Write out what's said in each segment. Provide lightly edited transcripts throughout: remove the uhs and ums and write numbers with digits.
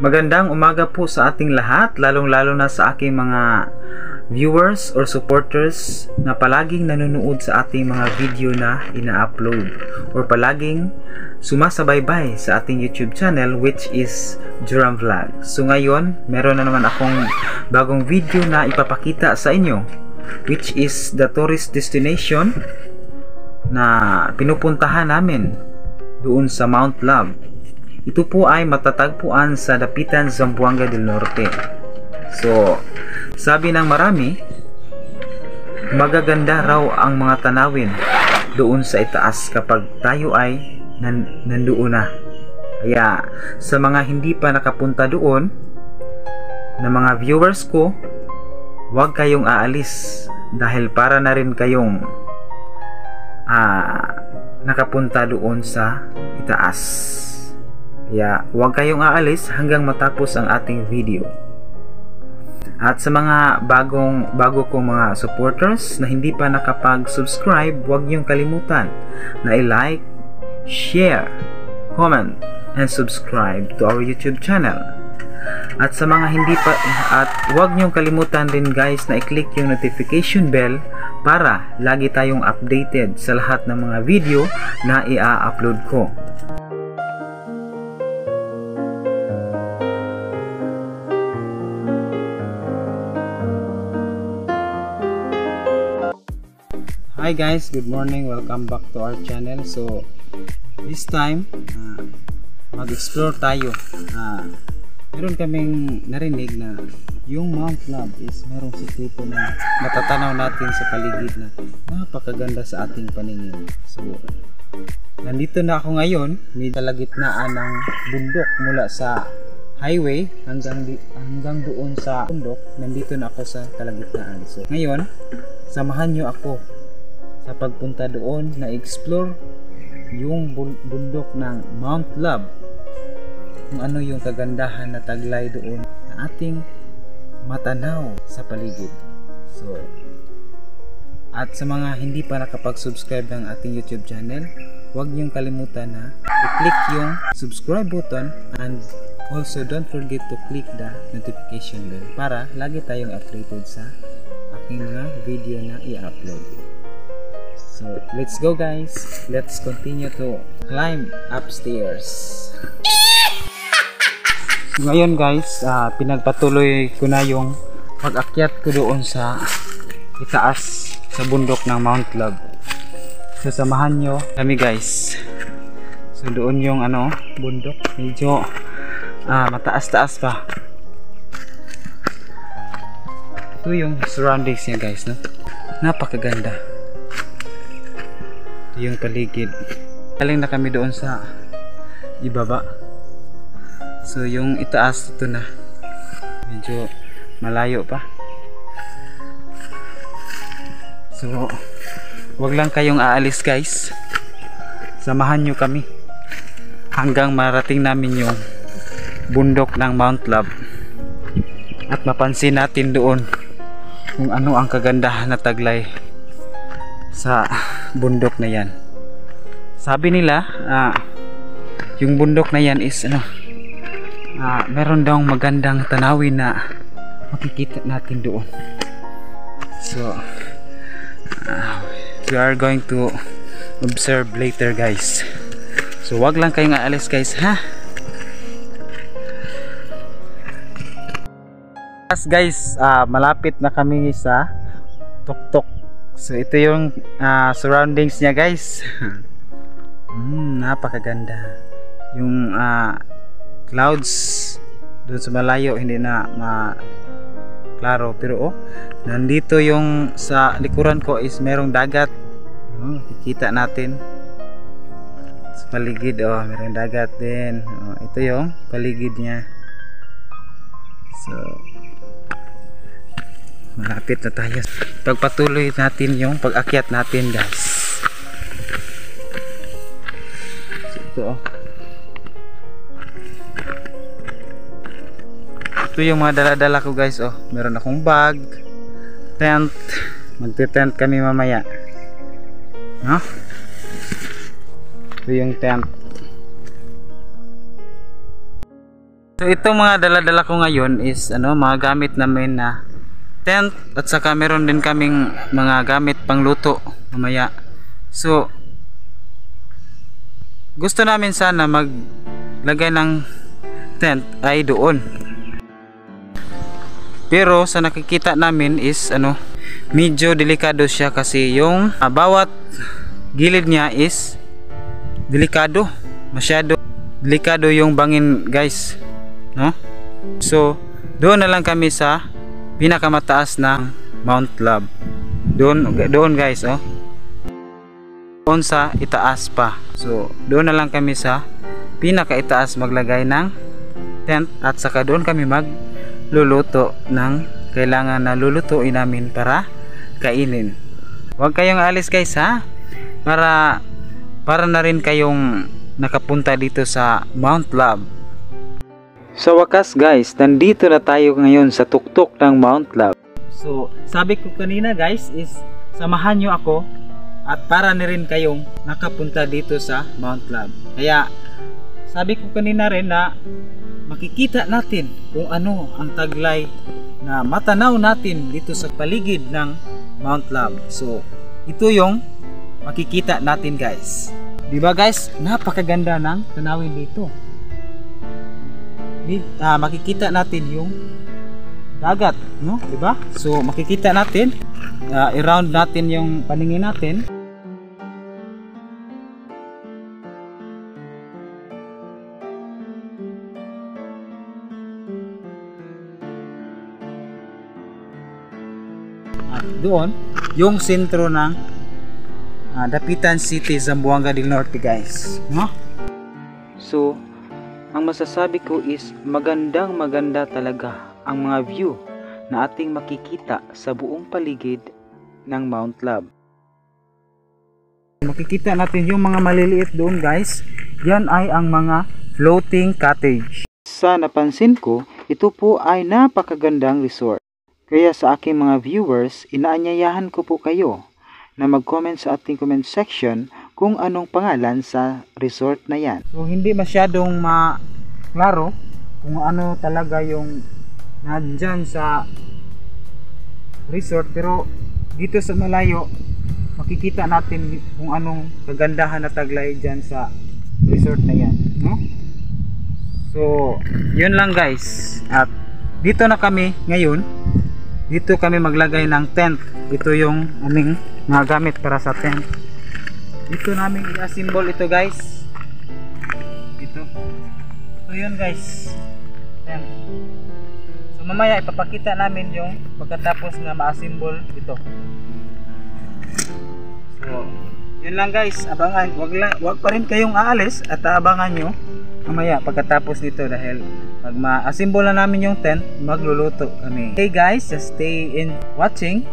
Magandang umaga po sa ating lahat, lalong-lalo na sa aking mga viewers or supporters na palaging nanonood sa ating mga video na ina-upload or palaging sumasabaybay sa ating YouTube channel, which is Joram Vlog. So ngayon, meron na naman akong bagong video na ipapakita sa inyo, which is the tourist destination na pinupuntahan namin doon sa Mt. Laab. Ito po ay matatagpuan sa Dapitan, Zamboanga del Norte. So, sabi ng marami, magaganda raw ang mga tanawin doon sa itaas kapag tayo ay nandoon na. Kaya, sa mga hindi pa nakapunta doon, na mga viewers ko, huwag kayong aalis dahil para na rin kayong nakapunta doon sa itaas. Kaya huwag kayong aalis hanggang matapos ang ating video. At sa mga bago kong mga supporters na hindi pa nakapag-subscribe, huwag niyong kalimutan na i-like, share, comment, and subscribe to our YouTube channel. At sa mga hindi pa, at huwag niyong kalimutan din guys na i-click yung notification bell para lagi tayong updated sa lahat ng mga video na i-upload ko. Hi guys, good morning. Welcome back to our channel. So this time mag-explore tayo. Meron kaming narinig na yung Mt. Laab is merong sikreto na matatanaw natin sa paligid na napakaganda sa ating paningin. So nandito na ako ngayon, may kalagitnaan ng bundok mula sa highway hanggang doon sa bundok. Nandito na ako sa kalagitnaan. So ngayon, samahan nyo ako sa pagpunta doon na explore yung bundok ng Mt. Laab, kung ano yung kagandahan na taglay doon na ating matanaw sa paligid. So, at sa mga hindi pa nakapag-subscribe ng ating YouTube channel, huwag niyong kalimutan na i-click yung subscribe button, and also don't forget to click the notification bell para lagi tayong updated sa aking mga video na i-upload. So let's go guys, let's continue to climb upstairs. Ngayon guys, pinagpatuloy ko na yung pag-akyat ko doon sa itaas sa bundok ng Mt. Laab. So samahan nyo kami guys. So doon yung bundok, medyo mataas-taas pa. Ito yung surroundings niya guys, no? Napakaganda yung paligid. Galing na kami doon sa ibaba. So yung itaas ito na. Medyo malayo pa. So wag lang kayong aalis guys. Samahan nyo kami hanggang marating namin yung bundok ng Mt. Laab at mapansin natin doon kung ano ang kagandahan na taglay sa bundok na yan. Sabi nila yung bundok na yan is meron daw magandang tanawin na makikita natin doon. So we are going to observe later guys. So wag lang kayong aalis guys, ha? Guys, malapit na kami sa tuktok. So ito yung surroundings niya guys. Napakaganda. Yung clouds doon sa malayo hindi na maklaro, pero oh, nandito yung sa likuran ko is merong dagat. Kikita natin sa paligid, oh, merong dagat din. Oh, ito yung paligid niya. So malapit na tayo. Pagpatuloy natin yung pag-akyat natin guys. So, ito oh. Ito yung mga dala-dala ko guys, oh. Meron akong bag, tent. Magte-tent kami mamaya, no? Ito yung tent. So ito mga dala-dala ko ngayon is ano, mga gamit namin na tent, at saka meron din kaming mga gamit pangluto mamaya. So gusto namin sana maglagay ng tent ay doon. Pero sa nakikita namin is ano, medyo delikado siya kasi yung bawat gilid niya is delikado, masyado delikado yung bangin, guys, no? So doon na lang kami sa pinakamataas ng Mount Laab. Doon guys, oh. Doon sa itaas pa. So doon na lang kami sa pinakaitaas maglagay ng tent, at saka doon kami magluluto ng kailangan na lulutuin namin para kainin. Huwag kayong alis guys, ha, para na rin kayong nakapunta dito sa Mount Laab. Sa wakas guys, nandito na tayo ngayon sa tuktok ng Mount Laab. So sabi ko kanina guys is samahan nyo ako at para na rin kayong nakapunta dito sa Mount Laab. Kaya sabi ko kanina rin na makikita natin kung ano ang taglay na matanaw natin dito sa paligid ng Mount Laab. So ito yung makikita natin guys. Diba guys, napakaganda ng tanawin dito. Makikita natin yung dagat, no? Diba? So makikita natin, i-round natin yung paningin natin. Doon yung sentro ng Dapitan City, Zamboanga del Norte guys, no? So ang masasabi ko is magandang maganda talaga ang mga view na ating makikita sa buong paligid ng Mount Laab. Makikita natin yung mga maliliit doon guys, yan ay ang mga floating cottage. Sa napansin ko, ito po ay napakagandang resort. Kaya sa aking mga viewers, inaanyayahan ko po kayo na mag-comment sa ating comment section kung anong pangalan sa resort na yan. So hindi masyadong maklaro kung ano talaga yung nandyan sa resort, pero dito sa malayo makikita natin kung anong kagandahan na taglay dyan sa resort na yan, no? So yun lang guys, at dito na kami ngayon. Dito kami maglagay ng tent. Ito yung aming mga gamit para sa tent. Dito namin i-assemble ito guys. Dito. So yun guys, tent. So mamaya ipapakita namin yung pagkatapos na ma-assemble ito. So yun lang guys, abangan. Wag pa rin kayong aalis at abangan nyo mamaya pagkatapos nito, dahil pag ma-assemble na namin yung tent, magluluto kami. Hey guys, just stay in watching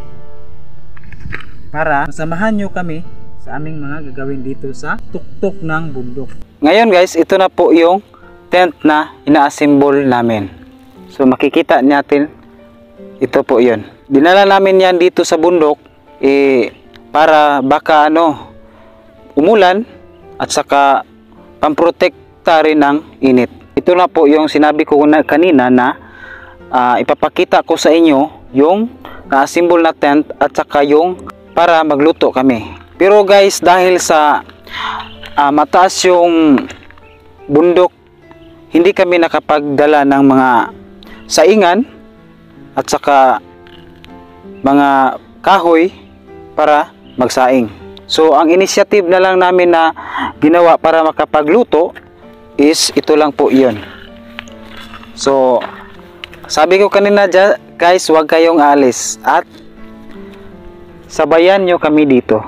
para masamahan nyo kami sa aming mga gagawin dito sa tuktok ng bundok. Ngayon guys, ito na po yung tent na ina-assemble namin. So makikita natin, ito po yun. Dinala namin yan dito sa bundok para baka ano, umulan at saka pamprotect rin ng init. Ito na po yung sinabi ko kanina na ipapakita ko sa inyo yung na-assemble na tent at saka yung para magluto kami. Pero guys, dahil sa mataas yung bundok, hindi kami nakapagdala ng mga saingan at saka mga kahoy para magsaing. So ang initiative na lang namin na ginawa para makapagluto is ito lang po yun. So sabi ko kanina guys, huwag kayong alis at sabayan nyo kami dito.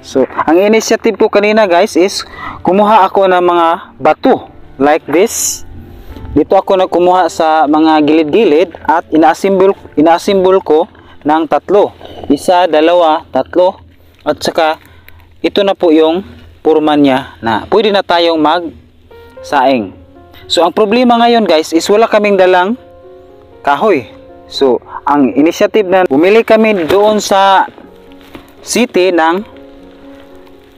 So ang initiative ko kanina guys is kumuha ako ng mga bato like this. Dito ako nagkumuha sa mga gilid-gilid at ina-assemble ko ng tatlo. Isa, dalawa, tatlo, at saka ito na po yung purma niya na pwede na tayong magsaing. So ang problema ngayon guys is wala kaming dalang kahoy. So ang initiative na bumili kami doon sa city ng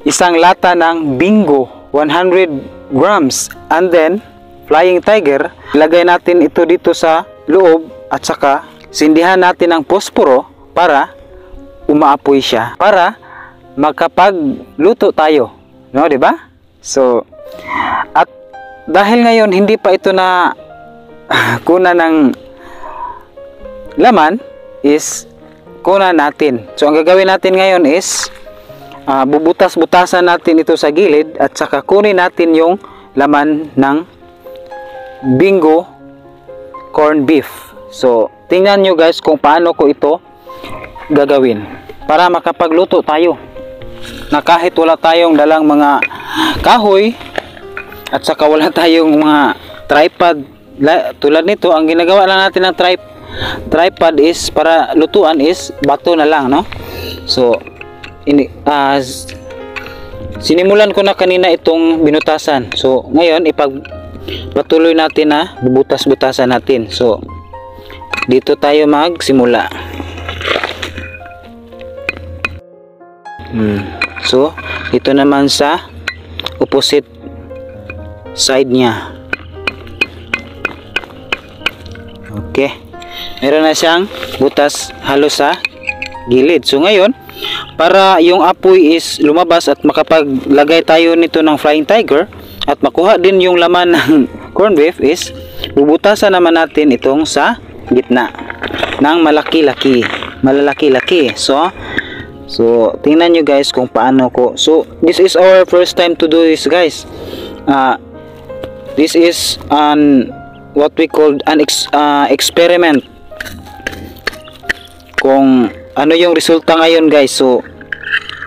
isang lata ng Bingo 100 grams, and then Flying Tiger, ilagay natin ito dito sa loob at saka sindihan natin ang posporo para umaapoy siya, para makapagluto tayo, no, di ba? So, at dahil ngayon hindi pa ito na kunan ng laman, is kunan natin. So, ang gagawin natin ngayon is bubutas-butasan natin ito sa gilid at saka kunin natin yung laman ng Bingo corn beef. So, tingnan nyo guys kung paano ko ito gagawin para makapagluto tayo na kahit wala tayong dalang mga kahoy at saka wala tayong mga tripod tulad nito. Ang ginagawa lang natin ng tripod is para lutuan is bato na lang, no? So, sinimulan ko na kanina itong binutasan. So, ngayon patuloy natin na bubutas-butasan natin. So, dito tayo magsimula. So, dito naman sa opposite side niya. Okay. Meron na siyang butas halos sa gilid. So, ngayon, para yung apoy is lumabas at makapaglagay tayo nito ng Flying Tiger at makuha din yung laman ng corn beef is bubutasan naman natin itong sa gitna ng malalaki-laki. So tingnan nyo guys kung paano ko. So this is our first time to do this guys. This is an what we called an experiment kung ano yung resulta ngayon guys. So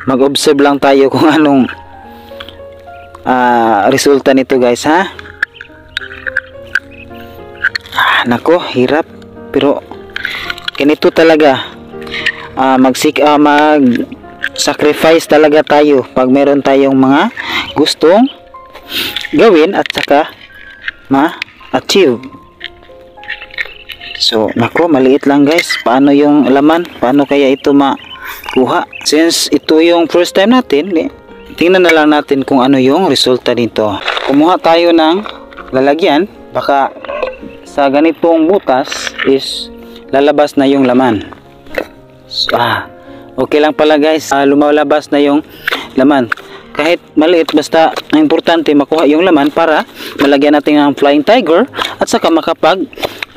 mag-observe lang tayo kung anong resulta nito guys, ha. Nako, hirap, pero ganito talaga mag-sacrifice talaga tayo pag meron tayong mga gustong gawin at saka ma-achieve. So, nako, maliit lang guys. Paano yung laman? Paano kaya ito makuha? Since ito yung first time natin, tingnan na lang natin kung ano yung resulta nito. Kumuha tayo ng lalagyan. Baka sa ganitong butas is lalabas na yung laman. So, okay lang pala guys. Lumalabas na yung laman. Kahit maliit, basta ang importante makuha yung laman para malagyan natin ng Flying Tiger at saka makapag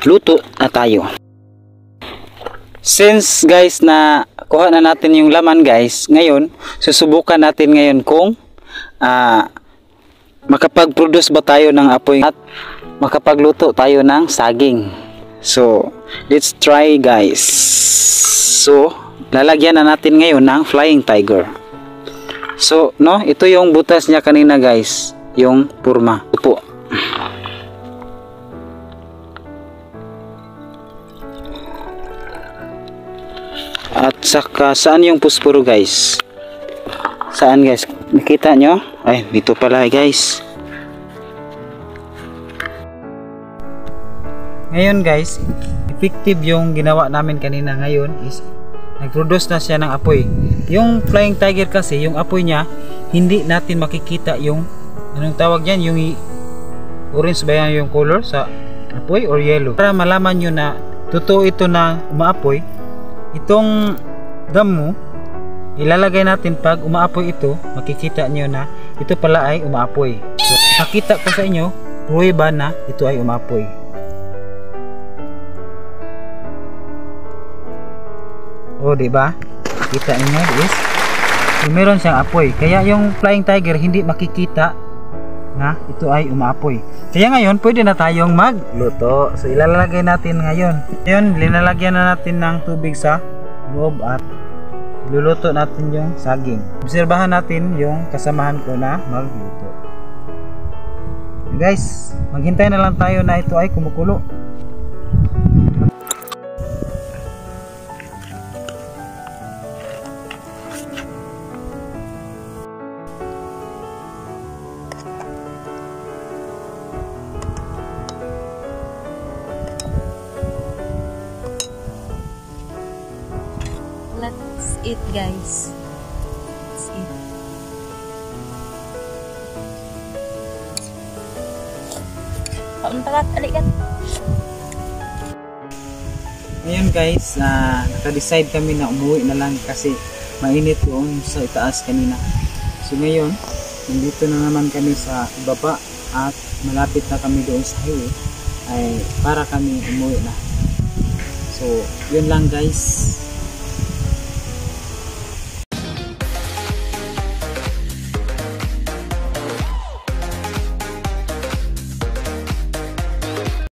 luto na tayo. Since guys na kuha na natin yung laman guys, ngayon susubukan natin ngayon kung makapag-produce ba tayo ng apoy at makapagluto tayo ng saging. So let's try guys. So lalagyan na natin ngayon ng Flying Tiger. So no, ito yung butas niya kanina guys, yung purma. Upo. At saka saan yung posporo guys? Saan guys? Nakita nyo? Ay, dito pala guys. Ngayon guys, effective yung ginawa namin kanina. Ngayon is nag-produce na siya ng apoy. Yung Flying Tiger kasi, yung apoy niya, hindi natin makikita yung anong tawag yan, yung orange ba yan yung color sa apoy or yellow. Para malaman nyo na totoo ito na umaapoy, itong damo ilalagay natin. Pag umaapoy ito, makikita nyo na ito pala ay umaapoy. So, nakita ko sa inyo pruweba ba na ito ay umaapoy. O diba, kita nyo is meron siyang apoy. Kaya yung Flying Tiger hindi makikita na ito ay umaapoy. Kaya ngayon pwede na tayong magluto. So ilalagay natin ngayon linalagyan na natin ng tubig sa loob at iluluto natin yung saging. Obserbahan natin yung kasamahan ko na magluto. Guys, maghintay na lang tayo na ito ay kumukulo. Let's eat guys. Let's eat. mentalat alik kan. Ngayon guys, naka-decide kami na umuwi na lang kasi mainit yung sa itaas kanina. So ngayon, nandito na naman kami sa ibaba at malapit na kami doon sa highway ay para kami umuwi na. So yun lang guys.